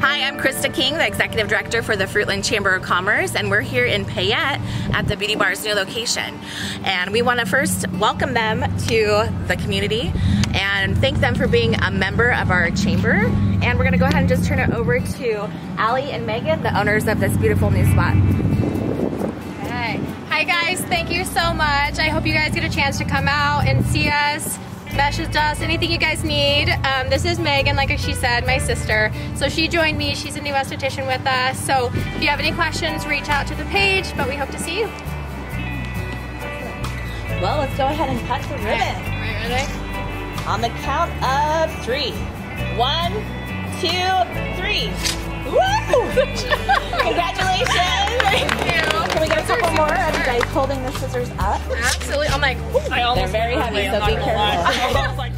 Hi, I'm Krista King, the Executive Director for the Fruitland Chamber of Commerce, and we're here in Payette at the Beauty Bar's new location. And we want to first welcome them to the community and thank them for being a member of our chamber. And we're going to go ahead and just turn it over to Allie and Megan, the owners of this beautiful new spot. Okay. Hi guys, thank you so much. I hope you guys get a chance to come out and see us. Message us, anything you guys need. This is Megan, like she said, my sister. So she joined me, she's a new esthetician with us. So if you have any questions, reach out to the page, but we hope to see you. Well, let's go ahead and cut the ribbon. Right, ready? On the count of three. 1, 2, 3. Woo! Congratulations! Holding the scissors up. Absolutely. I'm like, ooh. I almost, they're very heavy, so be careful.